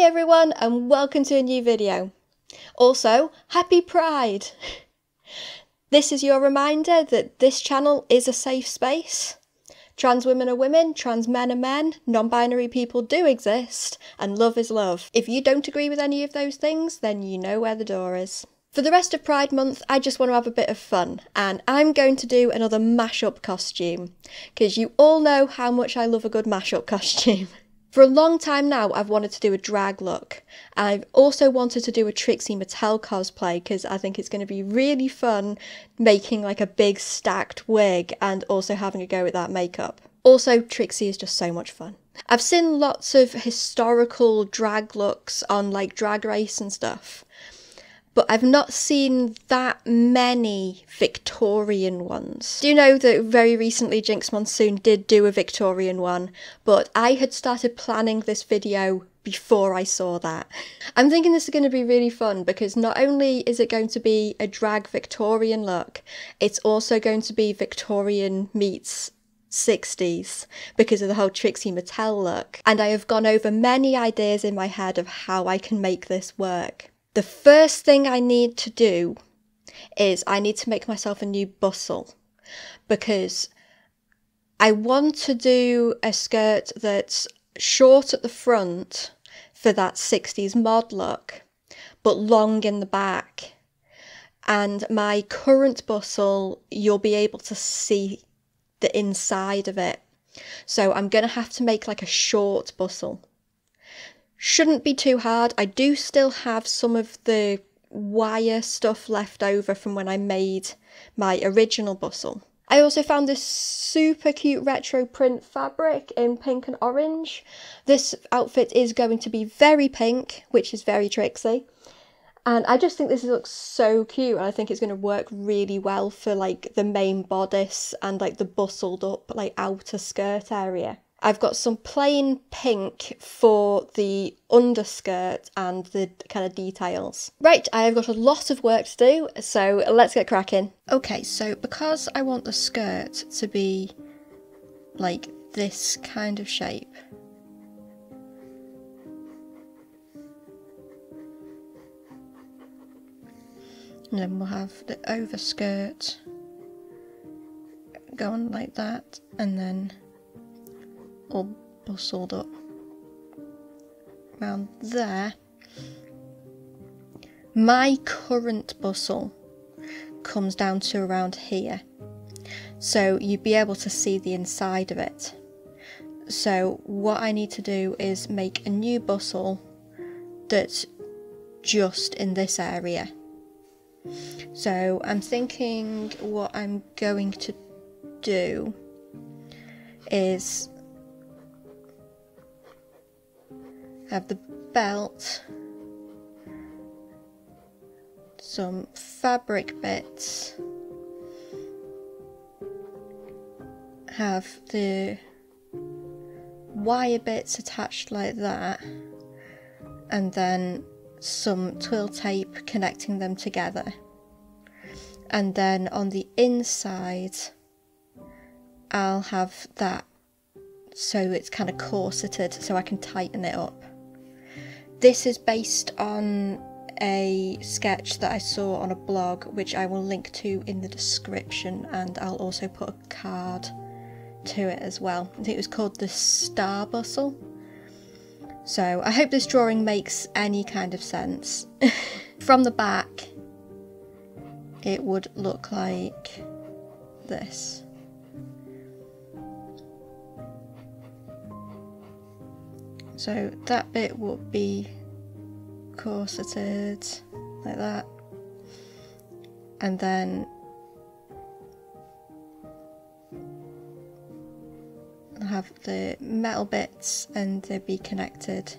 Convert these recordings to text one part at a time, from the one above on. Hi everyone and welcome to a new video. Also, happy Pride! This is your reminder that this channel is a safe space. Trans women are women, trans men are men, non-binary people do exist, and love is love. If you don't agree with any of those things, then you know where the door is. For the rest of Pride Month, I just want to have a bit of fun, and I'm going to do another mashup costume, because you all know how much I love a good mashup costume. For a long time now, I've wanted to do a drag look. I've also wanted to do a Trixie Mattel cosplay because I think it's going to be really fun making like a big stacked wig and also having a go at that makeup. Also, Trixie is just so much fun. I've seen lots of historical drag looks on like Drag Race and stuff, but I've not seen that many Victorian ones. I do know that very recently Jinx Monsoon did do a Victorian one, but I had started planning this video before I saw that. I'm thinking this is going to be really fun because not only is it going to be a drag Victorian look, it's also going to be Victorian meets 60s because of the whole Trixie Mattel look. And I have gone over many ideas in my head of how I can make this work. The first thing I need to do is I need to make myself a new bustle because I want to do a skirt that's short at the front for that 60s mod look, but long in the back. And my current bustle, you'll be able to see the inside of it. So I'm going to have to make like a short bustle. Shouldn't be too hard. I do still have some of the wire stuff left over from when I made my original bustle. I also found this super cute retro print fabric in pink and orange. This outfit is going to be very pink, which is very Trixie. And I just think this looks so cute and I think it's going to work really well for like the main bodice and like the bustled up like outer skirt area. I've got some plain pink for the underskirt and the kind of details. Right, I've got a lot of work to do, so let's get cracking. Okay, so because I want the skirt to be like this kind of shape, and then we'll have the overskirt going like that, and then all bustled up around there. My current bustle comes down to around here, so you'd be able to see the inside of it. So what I need to do is make a new bustle that's just in this area. So I'm thinking what I'm going to do is have the belt, some fabric bits, have the wire bits attached like that, and then some twill tape connecting them together. And then on the inside, I'll have that so it's kind of corseted so I can tighten it up. This is based on a sketch that I saw on a blog, which I will link to in the description, and I'll also put a card to it as well. I think it was called the Star Bustle. So I hope this drawing makes any kind of sense. From the back, it would look like this. So that bit will be corseted like that, and then have the metal bits and they'll be connected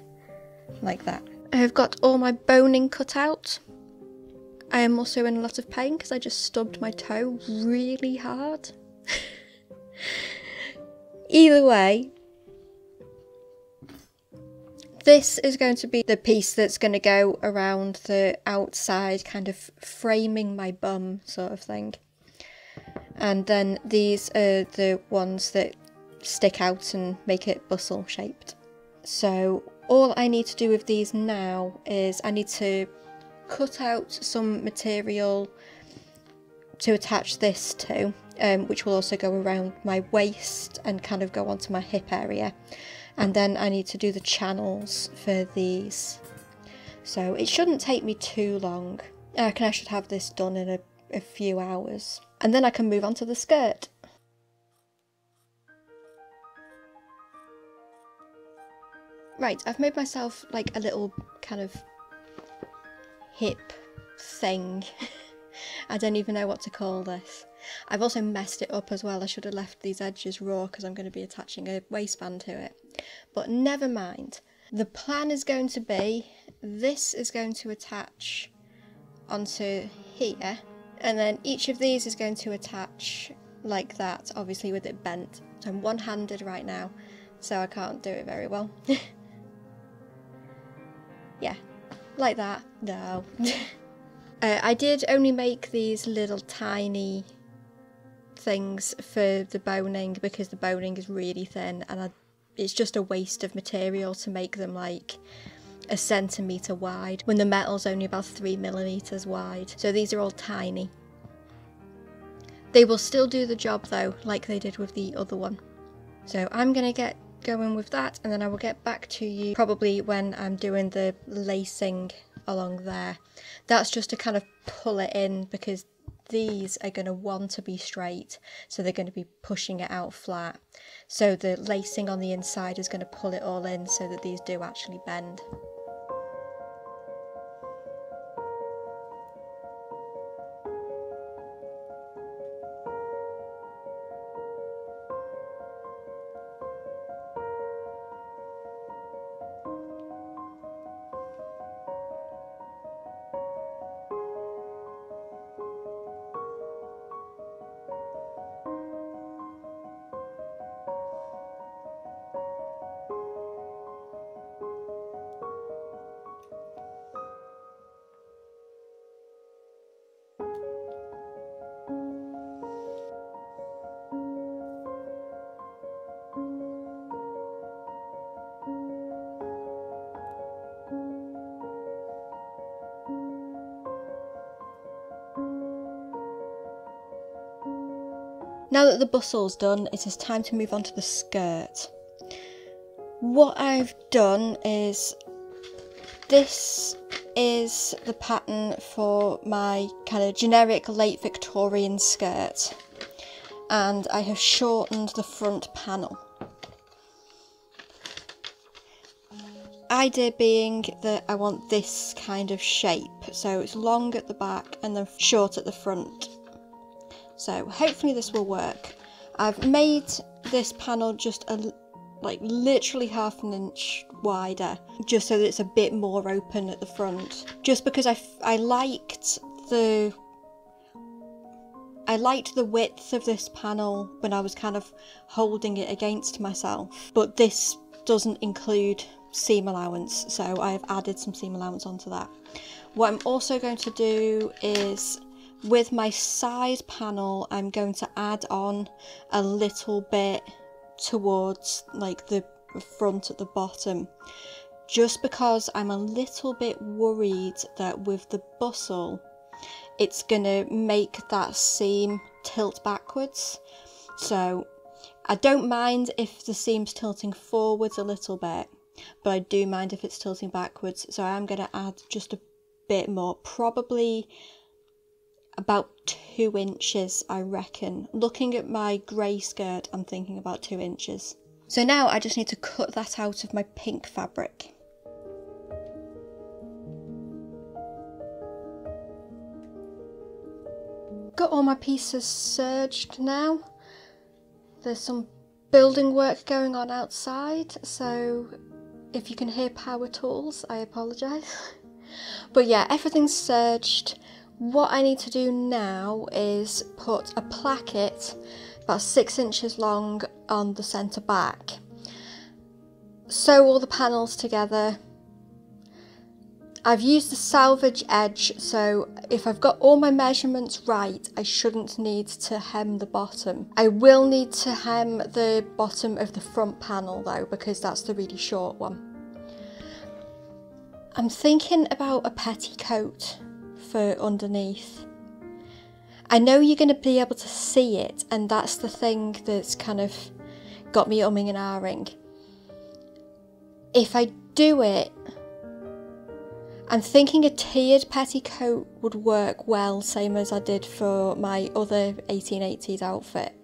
like that. I have got all my boning cut out. I am also in a lot of pain because I just stubbed my toe really hard. Either way, this is going to be the piece that's going to go around the outside, kind of framing my bum sort of thing. And then these are the ones that stick out and make it bustle shaped. So All I need to do with these now is I need to cut out some material to attach this to, which will also go around my waist and kind of go onto my hip area. And then I need to do the channels for these. So it shouldn't take me too long. I reckon I should have this done in a few hours. And then I can move on to the skirt. Right, I've made myself like a little kind of hip thing. I don't even know what to call this. I've also messed it up as well. I should have left these edges raw because I'm going to be attaching a waistband to it. But never mind. The plan is going to be, this is going to attach onto here. And then each of these is going to attach like that, obviously with it bent. I'm one-handed right now, so I can't do it very well. Yeah, like that. No. I did only make these little tiny things for the boning because the boning is really thin and it's just a waste of material to make them like a centimetre wide when the metal's only about 3 millimetres wide. So these are all tiny. They will still do the job though, like they did with the other one. So I'm going to get going with that and then I will get back to you probably when I'm doing the lacing along there. That's just to kind of pull it in because these are going to want to be straight, so they're going to be pushing it out flat. So the lacing on the inside is going to pull it all in so that these do actually bend. Now that the bustle's done, it is time to move on to the skirt. What I've done is, this is the pattern for my kind of generic late Victorian skirt, and I have shortened the front panel. Idea being that I want this kind of shape, so it's long at the back and then short at the front. So hopefully this will work. I've made this panel just like literally half an inch wider, just so that it's a bit more open at the front. Just because I liked the width of this panel when I was kind of holding it against myself, but this doesn't include seam allowance, so I've added some seam allowance onto that. What I'm also going to do is, with my side panel, I'm going to add on a little bit towards like the front at the bottom, just because I'm a little bit worried that with the bustle it's gonna make that seam tilt backwards. So I don't mind if the seam's tilting forwards a little bit, but I do mind if it's tilting backwards, so I'm gonna add just a bit more, probably about 2 inches, I reckon. Looking at my grey skirt, I'm thinking about 2 inches. So now I just need to cut that out of my pink fabric. Got all my pieces serged now. There's some building work going on outside, so if you can hear power tools, I apologise. But yeah, everything's serged. What I need to do now is put a placket about 6 inches long on the centre back, sew all the panels together. I've used the salvage edge, so if I've got all my measurements right, I shouldn't need to hem the bottom. I will need to hem the bottom of the front panel though, because that's the really short one. I'm thinking about a petticoat for underneath. I know you're going to be able to see it, and that's the thing that's kind of got me umming and ahhing. If I do it, I'm thinking a tiered petticoat would work well, same as I did for my other 1880s outfit.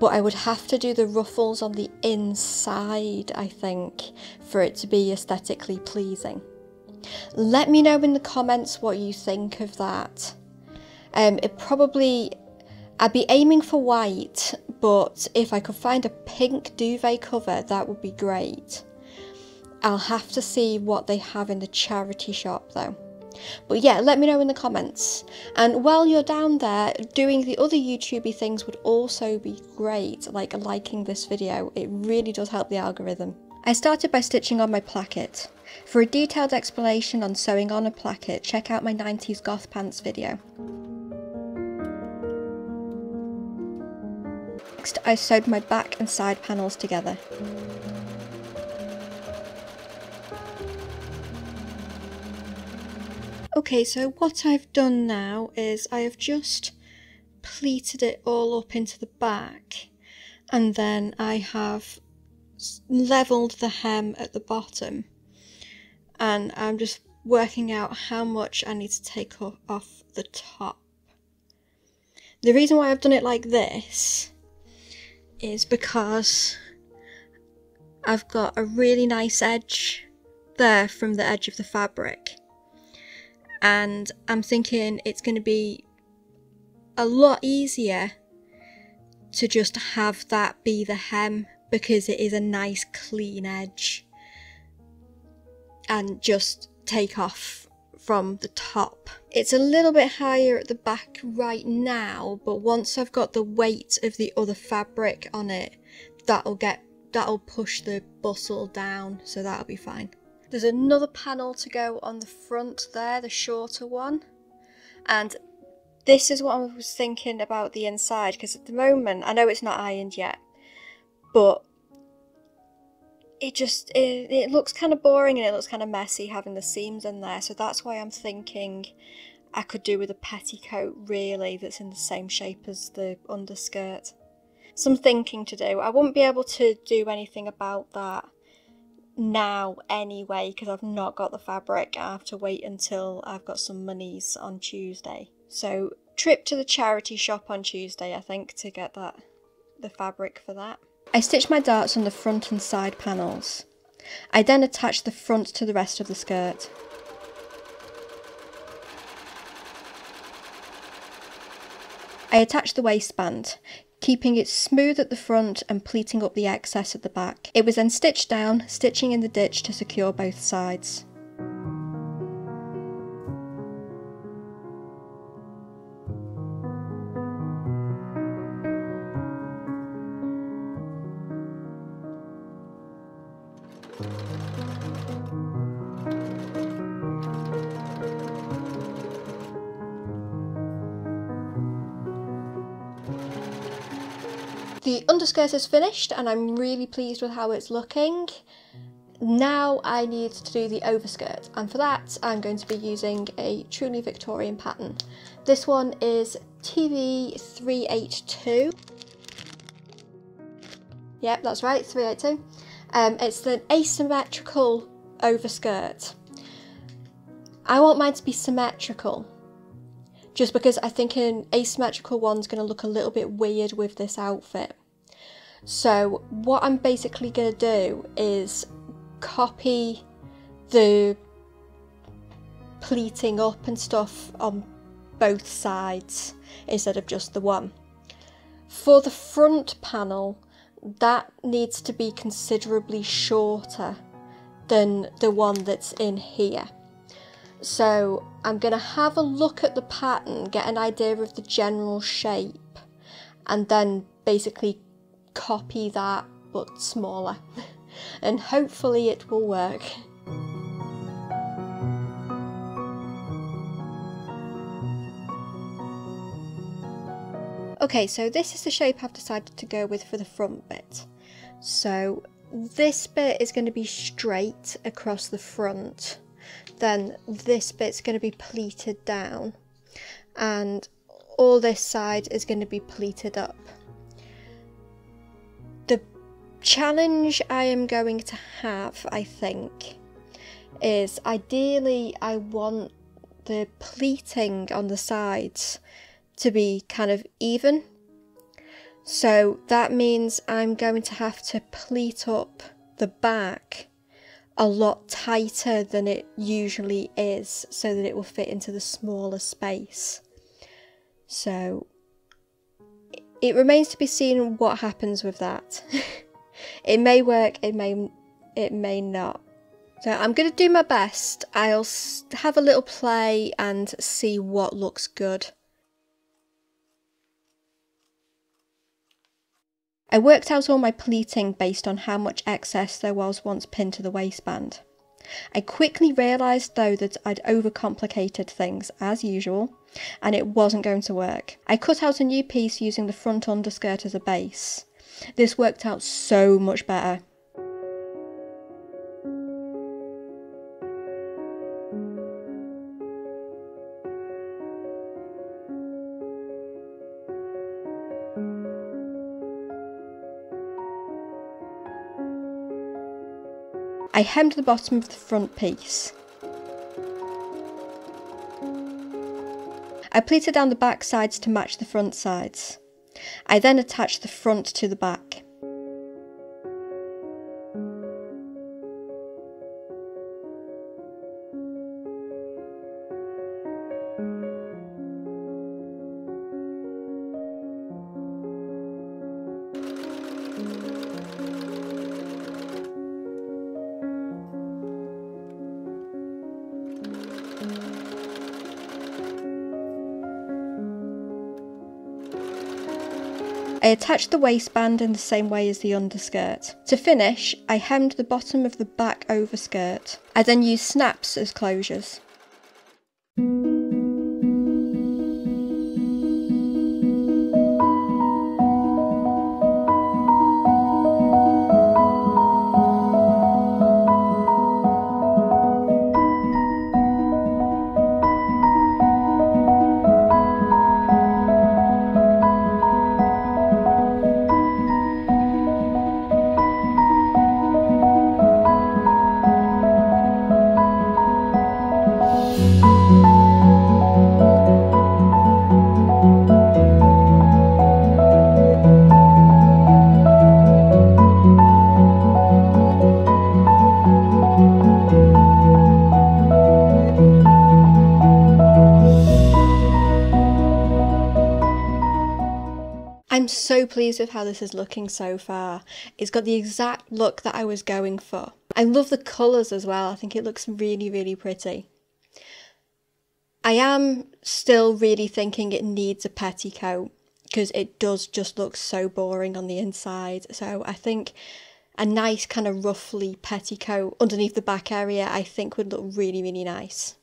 But I would have to do the ruffles on the inside, I think, for it to be aesthetically pleasing. Let me know in the comments what you think of that. I'd be aiming for white, but if I could find a pink duvet cover, that would be great. I'll have to see what they have in the charity shop though. But yeah, let me know in the comments. And while you're down there, doing the other YouTubey things would also be great, like liking this video. It really does help the algorithm. I started by stitching on my placket. For a detailed explanation on sewing on a placket, check out my 90s goth pants video. Next, I sewed my back and side panels together. Okay, so what I've done now is I have just pleated it all up into the back, and then I have levelled the hem at the bottom, and I'm just working out how much I need to take off the top. The reason why I've done it like this is because I've got a really nice edge there from the edge of the fabric. And I'm thinking it's going to be a lot easier to just have that be the hem, because it is a nice clean edge, and just take off from the top. It's a little bit higher at the back right now, but once I've got the weight of the other fabric on it, that'll push the bustle down, so that'll be fine. There's another panel to go on the front there, the shorter one. And this is what I was thinking about the inside, because at the moment, I know it's not ironed yet, but it looks kind of boring and it looks kind of messy having the seams in there. So that's why I'm thinking I could do with a petticoat, really, that's in the same shape as the underskirt. Some thinking to do. I wouldn't be able to do anything about that now anyway, because I've not got the fabric. I have to wait until I've got some monies on Tuesday, so trip to the charity shop on Tuesday, I think, to get the fabric for that. I stitched my darts on the front and side panels. I then attached the front to the rest of the skirt. I attached the waistband, keeping it smooth at the front and pleating up the excess at the back. It was then stitched down, stitching in the ditch to secure both sides. The underskirt is finished, and I'm really pleased with how it's looking. Now I need to do the overskirt, and for that I'm going to be using a truly Victorian pattern. This one is TV 382. Yep, that's right, 382. It's an asymmetrical overskirt. I want mine to be symmetrical, just because I think an asymmetrical one's going to look a little bit weird with this outfit. So what I'm basically going to do is copy the pleating up and stuff on both sides instead of just the one. For the front panel, that needs to be considerably shorter than the one that's in here. So I'm going to have a look at the pattern, get an idea of the general shape, and then basically copy that but smaller, and hopefully it will work. Okay, so this is the shape I've decided to go with for the front bit. So this bit is going to be straight across the front, then this bit's going to be pleated down, and all this side is going to be pleated up. The challenge I am going to have, I think, is ideally I want the pleating on the sides to be kind of even. So that means I'm going to have to pleat up the back a lot tighter than it usually is so that it will fit into the smaller space. So it remains to be seen what happens with that. It may work, it may not. So I'm going to do my best. I'll have a little play and see what looks good. I worked out all my pleating based on how much excess there was once pinned to the waistband. I quickly realised though that I'd overcomplicated things, as usual, and it wasn't going to work. I cut out a new piece using the front underskirt as a base. This worked out so much better. I hemmed the bottom of the front piece. I pleated down the back sides to match the front sides. I then attached the front to the back. I attached the waistband in the same way as the underskirt. To finish, I hemmed the bottom of the back overskirt. I then used snaps as closures. So pleased with how this is looking so far. It's got the exact look that I was going for. I love the colours as well. I think it looks really, really pretty. I am still really thinking it needs a petticoat because it does just look so boring on the inside. So I think a nice kind of ruffly petticoat underneath the back area I think would look really, really nice.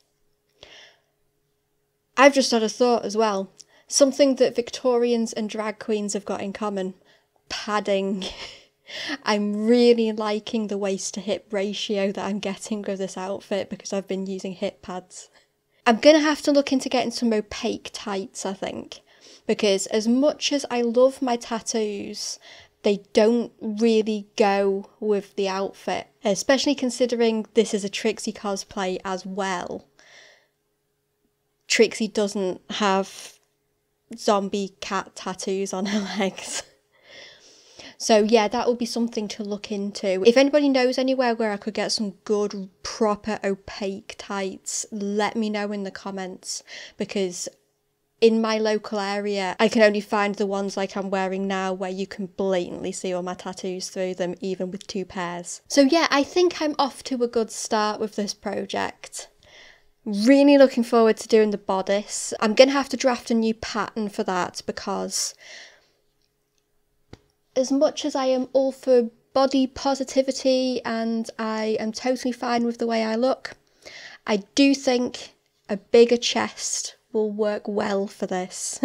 I've just had a thought as well. Something that Victorians and drag queens have got in common. Padding. I'm really liking the waist to hip ratio that I'm getting with this outfit because I've been using hip pads. I'm going to have to look into getting some opaque tights, I think. Because as much as I love my tattoos, they don't really go with the outfit. Especially considering this is a Trixie cosplay as well. Trixie doesn't have zombie cat tattoos on her legs. So yeah, that will be something to look into. If anybody knows anywhere where I could get some good proper opaque tights, let me know in the comments, because in my local area I can only find the ones like I'm wearing now where you can blatantly see all my tattoos through them, even with two pairs. So yeah, I think I'm off to a good start with this project. Really looking forward to doing the bodice. I'm going to have to draft a new pattern for that because as much as I am all for body positivity and I am totally fine with the way I look, I do think a bigger chest will work well for this.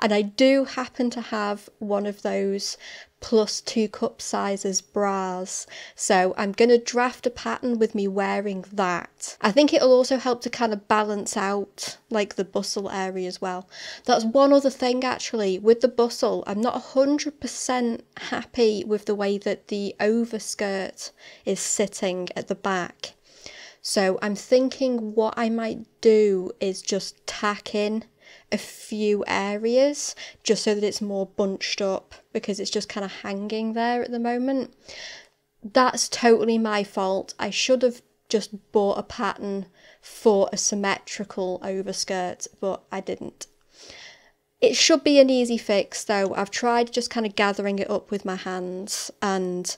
And I do happen to have one of those plus 2 cup sizes bras. So I'm going to draft a pattern with me wearing that. I think it'll also help to kind of balance out like the bustle area as well. That's one other thing actually with the bustle. I'm not 100% happy with the way that the overskirt is sitting at the back. So I'm thinking what I might do is just tack in a few areas just so that it's more bunched up, because it's just kind of hanging there at the moment. That's totally my fault. I should have just bought a pattern for a symmetrical overskirt, but I didn't. It should be an easy fix though. I've tried just kind of gathering it up with my hands and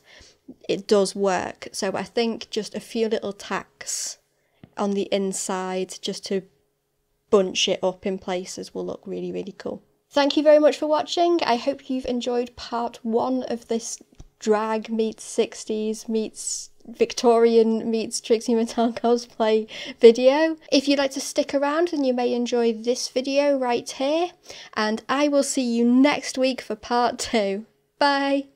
it does work. So I think just a few little tacks on the inside just to bunch it up in places will look really, really cool. Thank you very much for watching. I hope you've enjoyed part 1 of this drag meets 60s meets Victorian meets Trixie Mattel cosplay video. If you'd like to stick around, then you may enjoy this video right here, and I will see you next week for part 2. Bye!